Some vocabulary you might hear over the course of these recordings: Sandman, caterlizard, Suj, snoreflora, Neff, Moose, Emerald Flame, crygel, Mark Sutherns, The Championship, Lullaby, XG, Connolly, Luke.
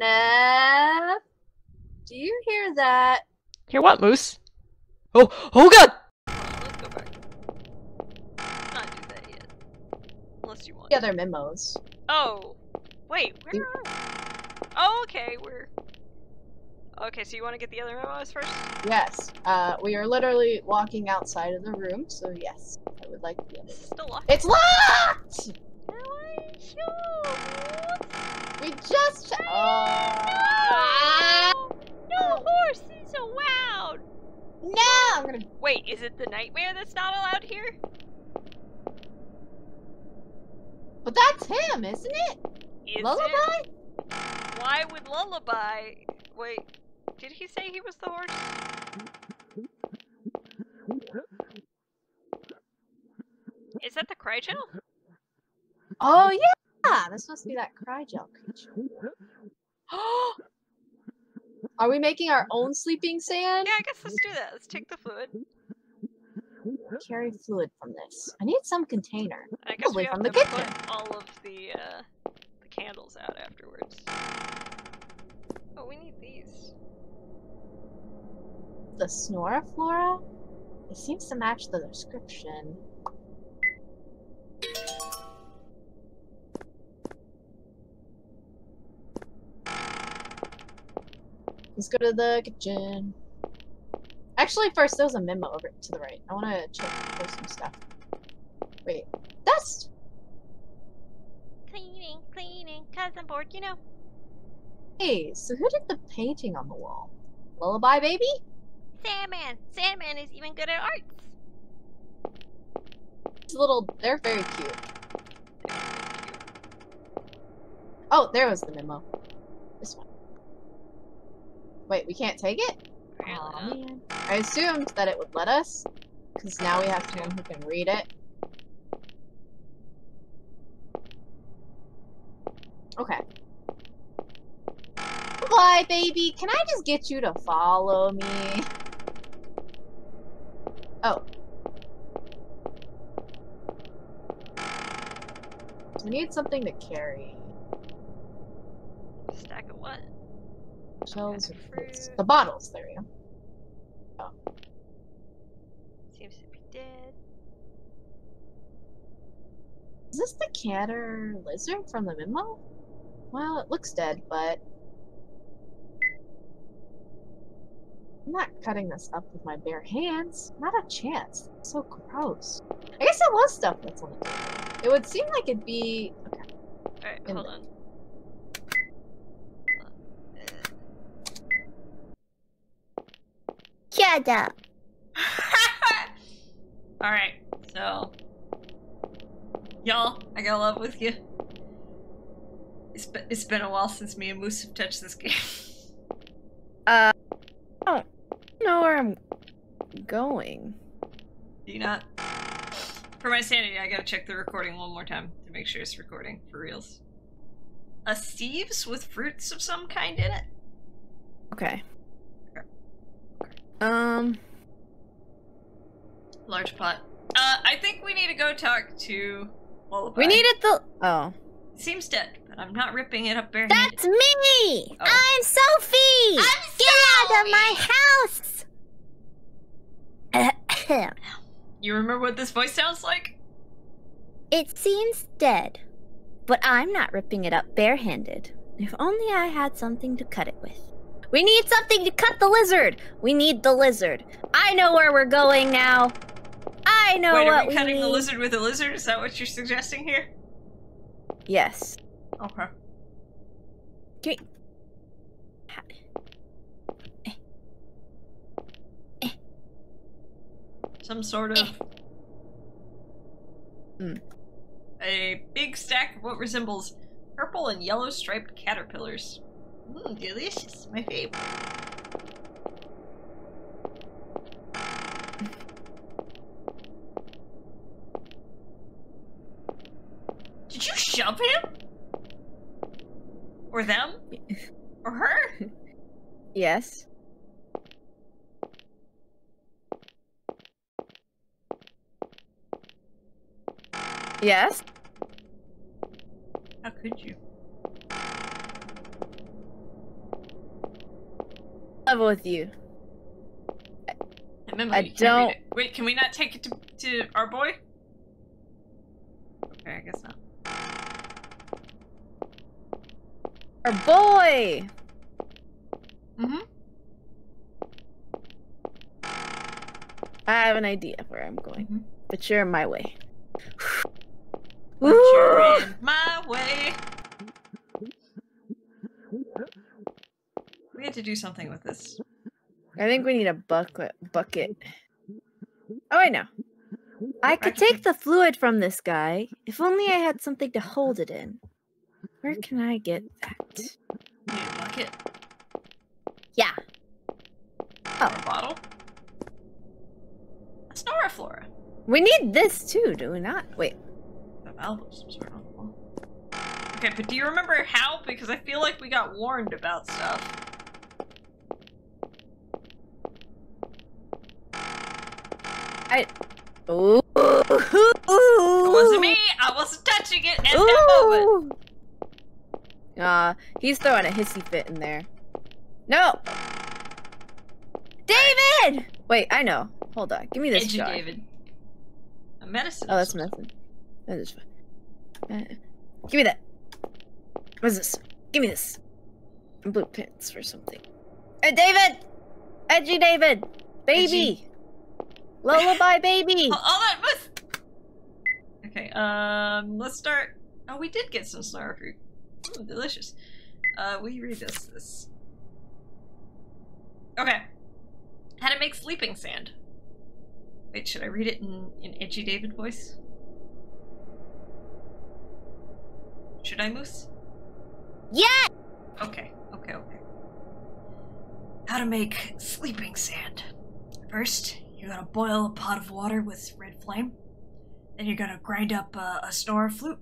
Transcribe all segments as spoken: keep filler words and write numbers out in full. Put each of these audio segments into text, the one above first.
Neff, do you hear that? Hear what, Moose? Oh, oh God! Let's go back. Let's not do that yet. Unless you want. Yeah, they're memos. Oh, wait, where are we? Oh, okay, we're... Okay, so you want to get the other memos first? Yes. Uh, we are literally walking outside of the room, so yes, I would like the other. It's still locked. It's locked! No, I should. We just... Oh. No! No horses allowed! No! I'm gonna... Wait, is it the nightmare that's not allowed here? But that's him, isn't it? Is Lullaby? It? Why would Lullaby... Wait... Did he say he was the horse? Is that the crygel? Oh yeah! This must be that crygel creature. Are we making our own sleeping sand? Yeah, I guess let's do that. Let's take the fluid. Carry fluid from this. I need some container. I guess Probably we have from the to kitchen. Put all of the, uh, the candles out afterwards. Oh, we need these. The snoreflora? It seems to match the description. Let's go to the kitchen. Actually, first, there's a memo over to the right. I want to check for some stuff. Wait. Dust! Cleaning, cleaning, cause I'm bored, you know. Hey, so who did the painting on the wall? Lullaby baby? Sandman! Sandman is even good at arts! These little... They're very cute. Oh, there was the memo. This one. Wait, we can't take it? Really? Oh, man. I assumed that it would let us, because now we have someone who can read it. Okay. Why, baby? Can I just get you to follow me? Oh. We need something to carry. A stack of what? Shells. Okay, the bottles. There we go. Oh. Seems to be dead. Is this the caterlizard from the memo? Well, it looks dead, but. I'm not cutting this up with my bare hands. Not a chance. It's so gross. I guess it was stuff that's on the table. It would seem like it'd be... Okay. Alright, hold on. Shut up. Alright, so... Y'all, I got in love with you. It's, be it's been a while since me and Moose have touched this game. uh... I don't know where I'm going. Do you not? For my sanity, I gotta check the recording one more time to make sure it's recording for reals. A sieves with fruits of some kind in it? Okay. Okay. Okay. Um. Large pot. Uh, I think we need to go talk to Lullaby. We needed the- oh. Seems dead, but I'm not ripping it up bare handed. That's me! Oh. I'm Sophie! I'm Get Sophie! out of my house! You remember what this voice sounds like? It seems dead, but I'm not ripping it up barehanded. If only I had something to cut it with. We need something to cut the lizard! We need the lizard. I know where we're going now. I know Wait, what we need. Wait, are we cutting need. the lizard with a lizard? Is that what you're suggesting here? Yes. Okay. Can we... Some sort of... Mm. A big stack of what resembles purple and yellow striped caterpillars. Mmm, delicious. My favorite. Did you shove him? Or them? Or her? Yes. Yes? How could you? level with you. Remember, I you don't. Read it. Wait, can we not take it to, to our boy? Okay, I guess not. Our boy! Mm-hmm. I have an idea where I'm going, mm-hmm. but you're in my way. But you're in my way! We had to do something with this. I think we need a bucket. Bucket. Oh, I know. I could take the fluid from this guy. If only I had something to hold it in. Where can I get that? You need a bucket? Yeah. Oh. A bottle? A snoreflora. We need this too, do we not? Wait. The valve was sort of on. Okay, but do you remember how? Because I feel like we got warned about stuff. I. Ooh. It wasn't me! I wasn't touching it at Ooh. that moment! Aw, uh, he's throwing a hissy fit in there. No! David! Wait, I know. Hold on. Give me this jar. David. A medicine. Oh, that's medicine. That is fine. Uh, give me that. What's this? Give me this. Blue pants for something. Hey, David! Edgy David! Baby! Edgy. Lullaby baby! All that was... Okay, um, let's start... Oh, we did get some snarl fruit. Ooh, delicious. Uh, we read this, this. Okay. How to make sleeping sand. Wait, should I read it in an edgy David voice? Should I, Moose? Yeah! Okay, okay, okay. How to make sleeping sand. First, you're gonna boil a pot of water with red flame. Then you're gonna grind up a, a snore flute.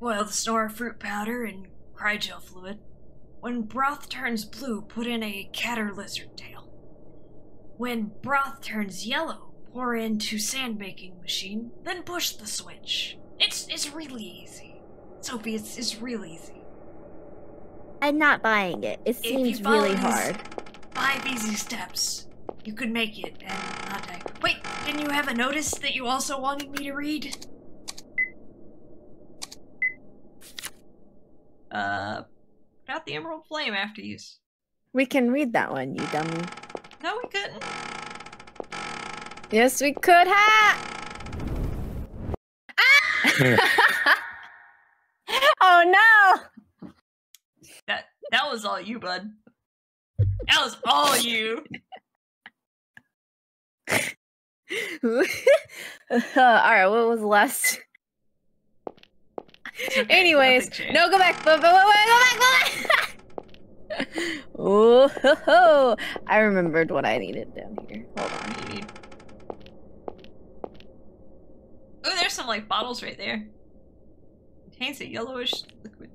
Boil the snore fruit powder in crygel fluid. When broth turns blue, put in a caterlizard tail. When broth turns yellow, pour into sand making machine. Then push the switch. It's it's really easy, Sophie. It's it's real easy. I'm not buying it. It seems really hard. Five easy steps. You could make it and not die. Wait, didn't you have a notice that you also wanted me to read? Uh, put out the Emerald Flame after use. We can read that one, you dummy. No, we couldn't. Yes, we could ha! Ah! Oh no! That, that was all you, bud. That was all you! uh, Alright, what was the last? Okay, anyways, no, go back! Go, go, go, go back! Go back! Oh, ho, ho. I remembered what I needed down here. Hold on. Need... Oh, there's some like bottles right there. It contains a yellowish liquid.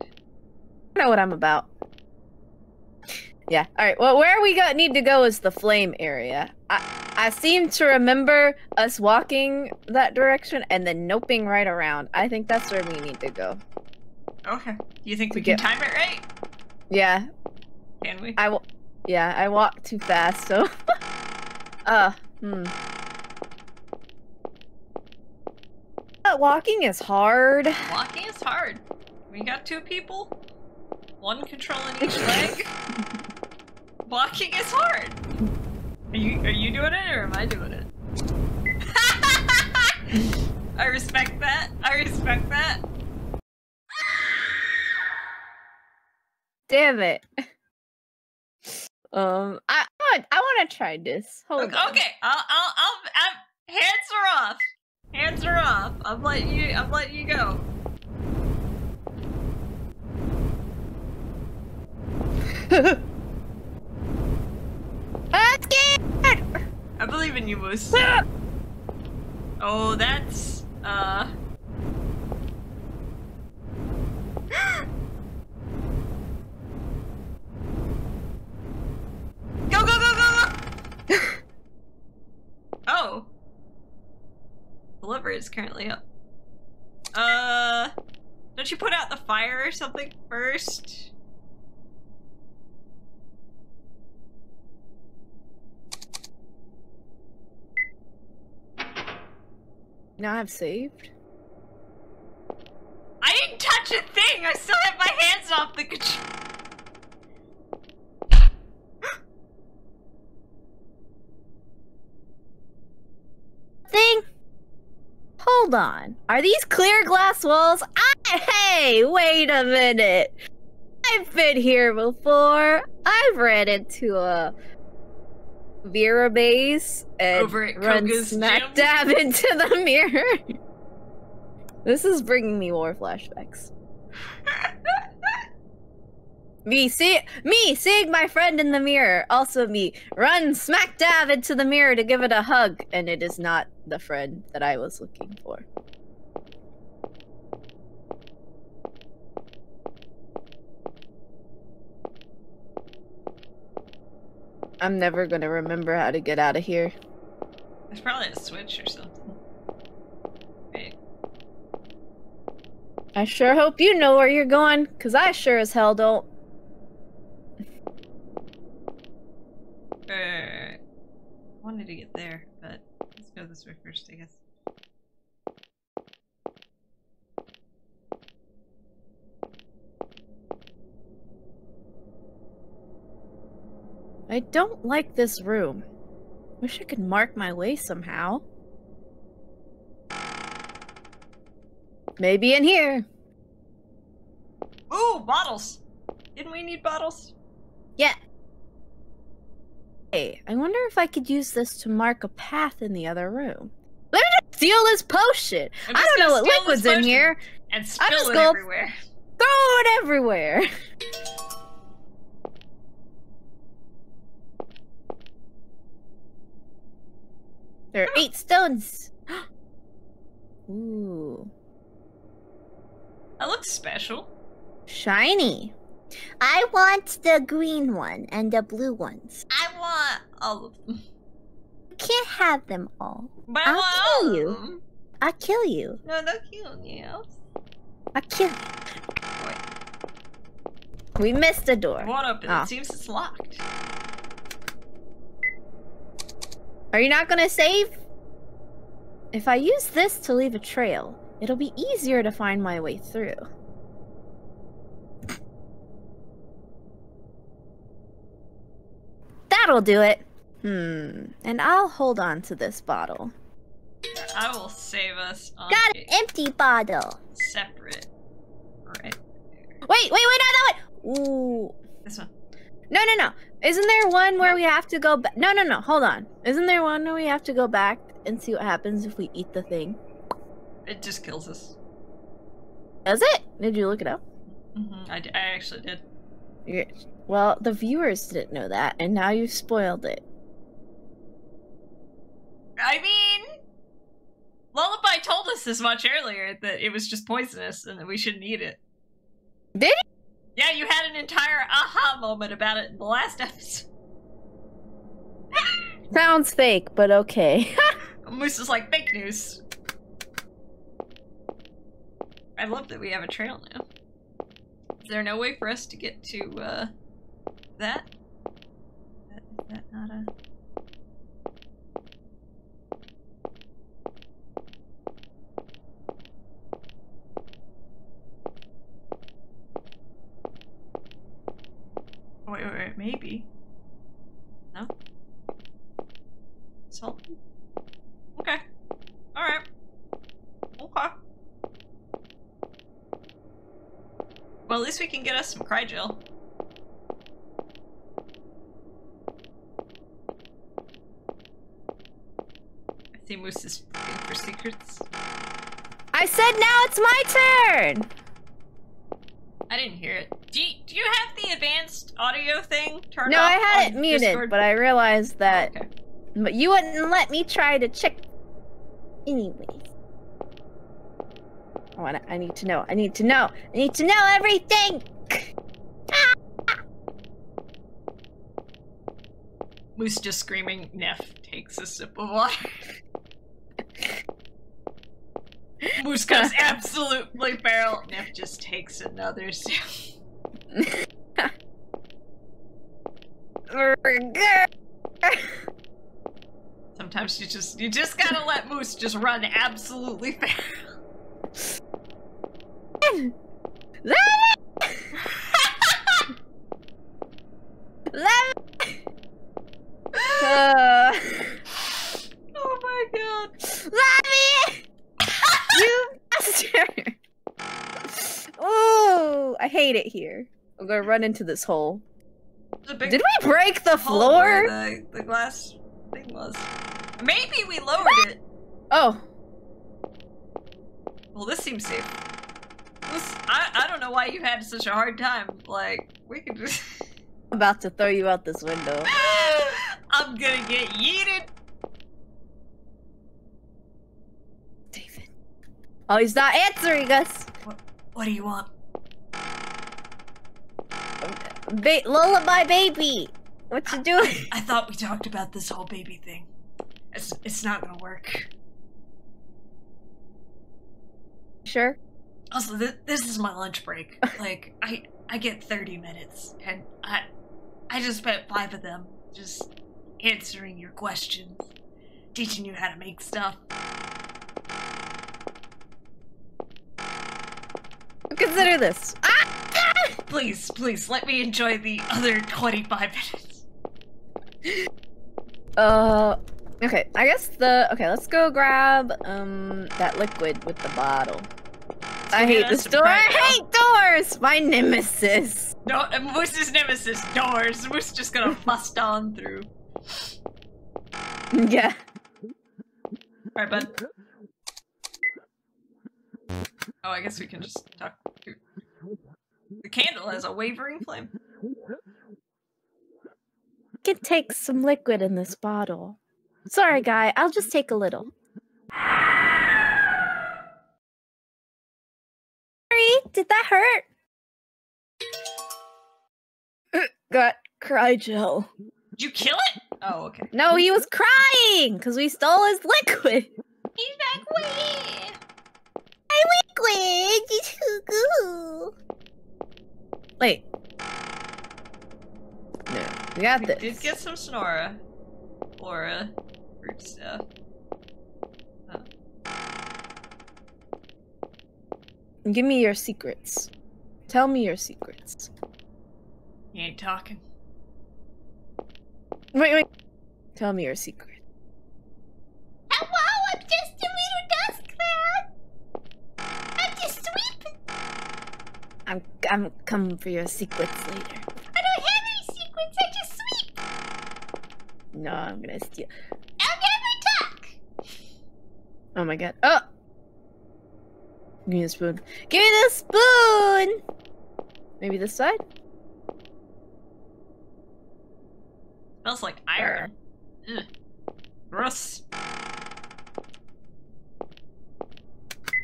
I know what I'm about. Yeah, alright, well, where we go need to go is the flame area. I I seem to remember us walking that direction and then noping right around. I think that's where we need to go. Okay. Do you think we, we can get... time it right? Yeah. Can we? I w yeah, I walk too fast, so... uh, hmm. But walking is hard. Walking is hard. We got two people. One controlling each leg. Walking is hard. Are you, are you doing it, or am I doing it? I respect that. I respect that. Damn it. Um, I I, I want to try this. Hold okay, on. Okay, I'll, I'll, I'll, I'm, hands are off. Hands are off. I'm letting you, I'm letting you go. I'm scared! I believe in you, Moose. Oh, that's... Uh... Go, go, go, go, go! Oh. The lever is currently up. Uh... Don't you put out the fire or something first? Now I've saved. I didn't touch a thing! I still have my hands off the control. Thing? Hold on. Are these clear glass walls? I hey, wait a minute. I've been here before. I've ran into a Vera base and over at run Koga's smack gym. Dab into the mirror. This is bringing me war flashbacks. Me see me seeing my friend in the mirror. Also me run smack dab into the mirror to give it a hug, and it is not the friend that I was looking for. I'm never gonna remember how to get out of here. There's probably a switch or something. Wait. I sure hope you know where you're going, cause I sure as hell don't. I wanted to get there, but let's go this way first, I guess. I don't like this room. Wish I could mark my way somehow. Maybe in here. Ooh, bottles! Didn't we need bottles? Yeah. Hey, I wonder if I could use this to mark a path in the other room. Let me just steal this potion! I don't know what liquid's in here! And spill it everywhere. Throw it everywhere! There are eight stones! Ooh. That looks special. Shiny. I want the green one and the blue ones. I want all of them. You can't have them all. But I'll I want kill all of them. you. I'll kill you. No, don't kill you. I'll kill you. Wait. We missed a door. What up? Oh. It seems it's locked. Are you not gonna save? If I use this to leave a trail, it'll be easier to find my way through. That'll do it. Hmm. And I'll hold on to this bottle. I will save us on Got an empty bottle. Separate. Right there. Wait, wait, wait, not that one! Ooh. This one. No, no, no. Isn't there one where no. we have to go back? No, no, no. Hold on. Isn't there one where we have to go back and see what happens if we eat the thing? It just kills us. Does it? Did you look it up? Mm-hmm. I, I actually did. You're, well, the viewers didn't know that, and now you've spoiled it. I mean... Lullaby told us this much earlier, that it was just poisonous and that we shouldn't eat it. Did he? Yeah, you had an entire aha moment about it in the last episode. Sounds fake, but okay. Moose is like, fake news. I love that we have a trail now. Is there no way for us to get to, uh, that? Is that not a... Wait, wait, wait, maybe. No? Salt? Okay. Alright. Okay. Well, at least we can get us some crygel. I see Moose is looking for secrets. I said now it's my turn! I didn't hear it. Do you, do you have the advanced audio thing turned off? No, I had it muted, but I realized that... Okay. But you wouldn't let me try to check... Anyway. I wanna- I need to know, I need to know! I need to know everything! Moose just screaming, Neff takes a sip of water. Moose goes absolutely feral. Neff just takes another sip. Sometimes sometimes you just you just gotta let Moose just run absolutely fast. uh. Oh my god. Let me! You bastard! Oh, I hate it here. I'm gonna run into this hole. Did we break the floor? The, the glass thing was. Maybe we lowered it. Oh. Well, this seems safe. This, I, I don't know why you had such a hard time. Like, we could just... I'm about to throw you out this window. I'm gonna get yeeted. David. Oh, he's not answering us. What, what do you want? Ba Lullaby baby! What you doing? I, I thought we talked about this whole baby thing. It's, it's not gonna work. Sure? Also, th this is my lunch break. Like, I I get thirty minutes, and I I just spent five of them just answering your questions, teaching you how to make stuff. Consider this. Ah! Please, please, let me enjoy the other twenty-five minutes. Uh, okay, I guess the- okay, let's go grab, um, that liquid with the bottle. So I hate this door- I hate doors! My nemesis! No, Moose's nemesis, doors. Moose just gonna bust on through. Yeah. Alright, bud. Oh, I guess we can just talk through. The candle has a wavering flame. I can take some liquid in this bottle. Sorry, guy, I'll just take a little. Sorry, did that hurt? Got crygel. Did you kill it? Oh, okay. No, he was crying because we stole his liquid. He's like, wee! My liquid! It's too goo! Wait. No, we got this. We did get some snora. Flora. Fruit stuff. Oh. Give me your secrets. Tell me your secrets. You ain't talking. Wait, wait. Tell me your secret. Hello, I'm just a little dust cloud. I'm just sweeping. I'm, I'm coming for your secrets later. I don't have any secrets, I just sweep! No, I'm gonna steal. I'll never talk! Oh my god. Oh! Give me the spoon. Give me the spoon! Maybe this side? Smells like iron. Ugh. Gross.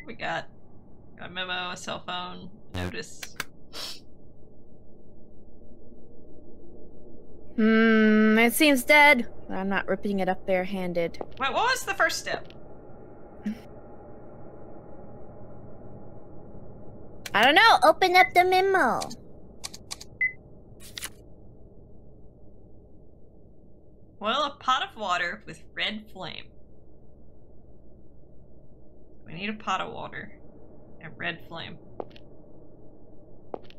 We got a memo, a cell phone. Notice. Hmm, it seems dead. I'm not ripping it up barehanded. Wait, what was the first step? I don't know. Open up the memo. Boil a pot of water with red flame. We need a pot of water and red flame.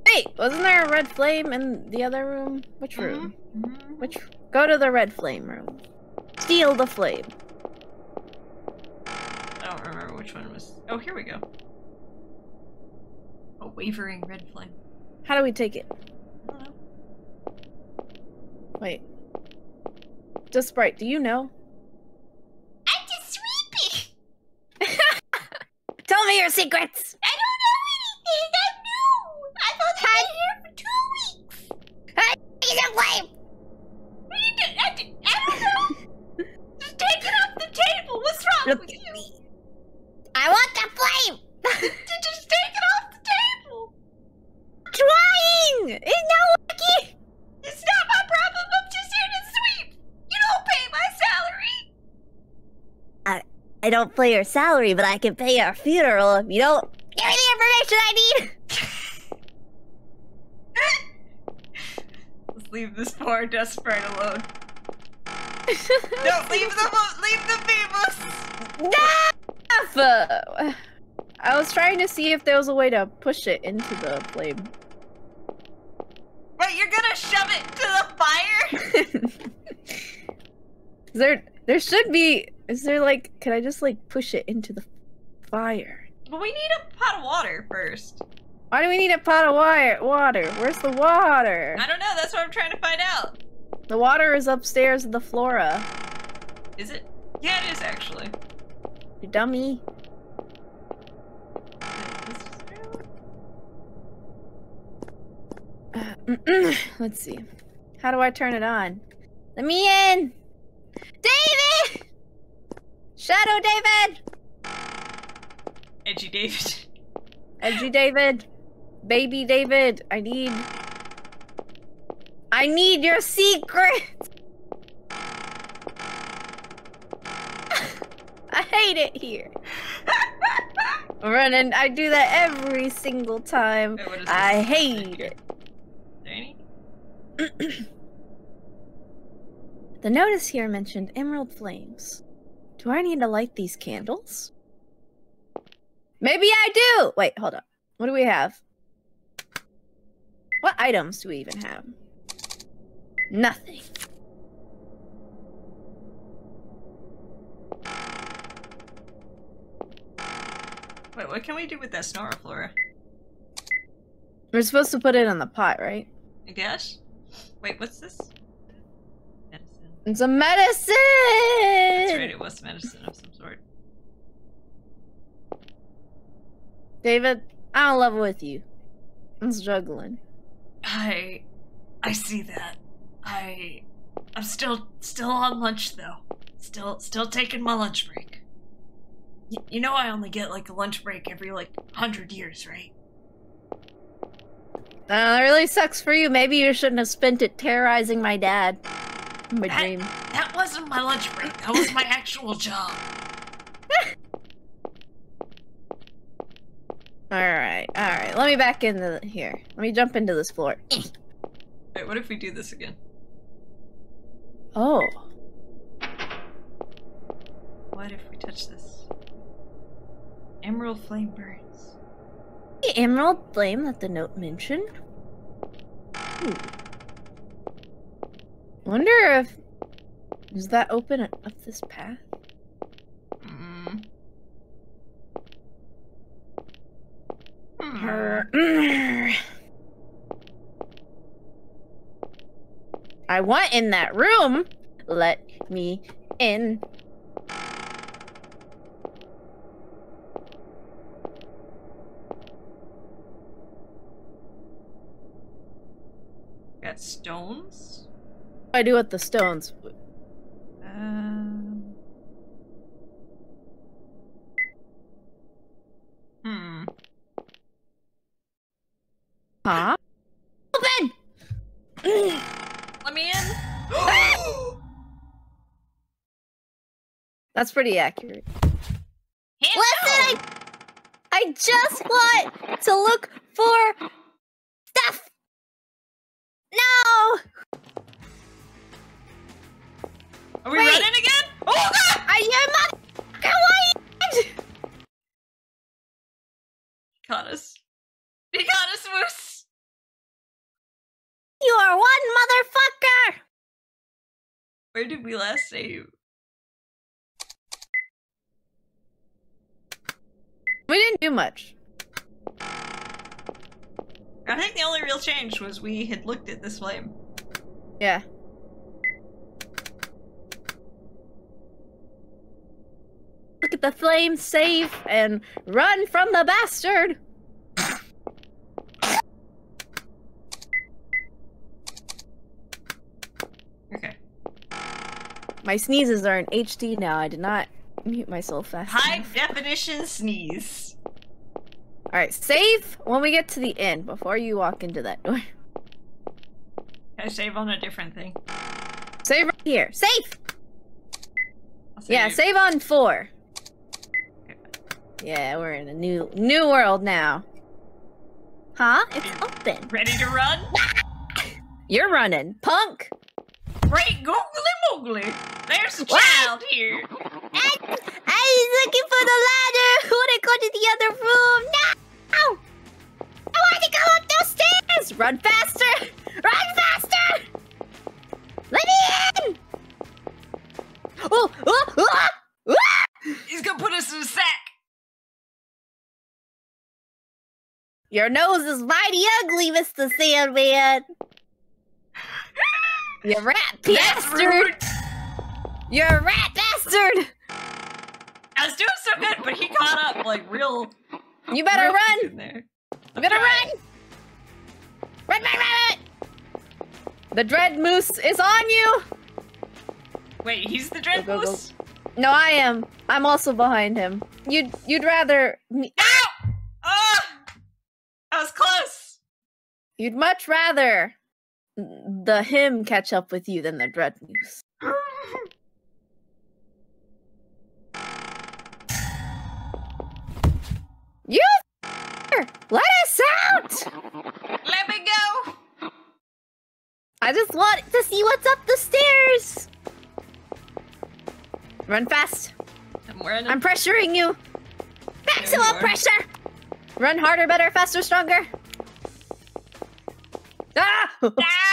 Hey, wasn't there a red flame in the other room? Which room? Mm-hmm. Mm-hmm. Which? Go to the red flame room. Steal the flame. I don't remember which one was. Oh, here we go. A wavering red flame. How do we take it? I don't know. Wait. Just Sprite, do you know? I'm just sweeping. Tell me your secrets. I don't know anything. I I've only been here for two weeks! I need a flame! What do you do? I, do, I don't know! Just take it off the table! What's wrong Look with you? Me. I want the flame! Just take it off the table! I'm trying! It's not working! It's not my problem! I'm just here to sweep! You don't pay my salary! I, I don't pay your salary, but I can pay your funeral if you don't give me the information I need! Leave this poor dust sprite alone. Don't leave them, leave the people. No! I was trying to see if there was a way to push it into the flame. Wait, you're gonna shove it to the fire? there, there should be. Is there like? Can I just like push it into the fire? But we need a pot of water first. Why do we need a pot of wire? Water? Where's the water? I don't know. That's what I'm trying to find out. The water is upstairs in the flora. Is it? Yeah, it is actually. You dummy. Let's see. How do I turn it on? Let me in! David! Shadow David! Edgy David. Edgy David. Baby David. I need... I need your secret! I hate it here. Running. I do that every single time. Wait, I hate it. The notice here mentioned emerald flames. Do I need to light these candles? Maybe I do! Wait, hold up. What do we have? What items do we even have? Nothing. Wait, what can we do with that snoreflora? We're supposed to put it in the pot, right? I guess. Wait, what's this? Medicine. It's a medicine! That's right, it was medicine of some sort. David, I'm in love with you. I'm struggling. I... I see that. I... I'm still... still on lunch, though. Still... still taking my lunch break. Y you know I only get, like, a lunch break every, like, hundred years, right? Uh, that really sucks for you. Maybe you shouldn't have spent it terrorizing my dad. My that, dream. That wasn't my lunch break. That was my actual job. Alright, alright. Let me back into the, here. Let me jump into this floor. Wait, what if we do this again? Oh. What if we touch this? Emerald flame burns. The emerald flame that the note mentioned. Ooh. Wonder if... Does that open up this path? Mm. Mm. I want in that room! Let me in. Got stones? What do I do with the stones? Um... Hmm. Huh? Open! Let me in. That's pretty accurate. Hand Listen, down. I, I just want to look for stuff. No! Are we Wait. running again? Oh god! Are you motherfucker white? He caught us. He caught us, Moose! You are one motherfucker! Where did we last save? We didn't do much. I think the only real change was we had looked at this flame. Yeah. Look at the flame, save, and run from the bastard! Okay. My sneezes are in H D now. I did not mute myself fast enough. High definition sneeze. Alright, save when we get to the end, before you walk into that door. Can I save on a different thing? Save right here. Save! save yeah, you. save on four. Okay. Yeah, we're in a new new world now. Huh? It's open. Ready to run? You're running, punk! great googly moogly. There's a child here. I, I was looking for the ladder. I want to go to the other room. No! I want to go up those stairs. Run faster. Run faster. Let me in. Oh, oh, oh, oh. He's going to put us in a sack. Your nose is mighty ugly, Mister Sandman. You rat bastard! You're a rat bastard! I was doing so good, but he caught up like real. You better real run! There. You better run! Run, my rabbit! The dread moose is on you! Wait, he's the dread go, go, moose? Go. No, I am. I'm also behind him. You'd you'd rather me. Ow! Oh! I was close! You'd much rather the him catch up with you than the dread moose. You let us out! Let me go! I just want to see what's up the stairs! Run fast! I'm, wearing I'm pressuring you! Maximum pressure! Run harder, better, faster, stronger! Ah!